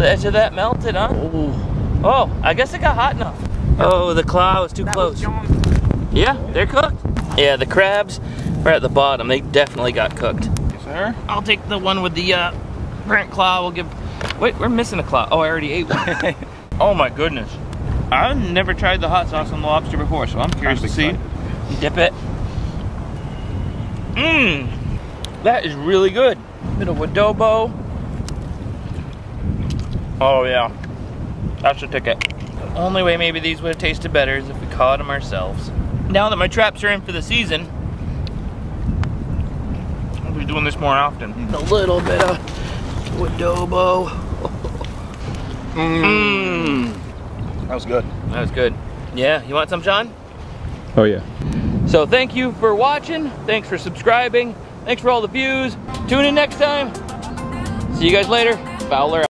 the edge of that melted, huh? Oh, oh, I guess it got hot enough. Oh, the claw was too close. Yeah, they're cooked. Yeah, the crabs are at the bottom. They definitely got cooked. Yes, sir. I'll take the one with the Brent claw. We'll give... Wait, we're missing a claw. Oh, I already ate one. Oh, my goodness. I've never tried the hot sauce on the lobster before, so I'm curious to see. Dip it. Mmm. That is really good. Bit of adobo. Oh, yeah. That's a ticket. The only way maybe these would have tasted better is if we caught them ourselves. Now that my traps are in for the season, I'll be doing this more often. A little bit of adobo. Mmm. That was good. That was good. Yeah, you want some, Sean? Oh, yeah. So thank you for watching. Thanks for subscribing. Thanks for all the views. Tune in next time. See you guys later. Fowler out.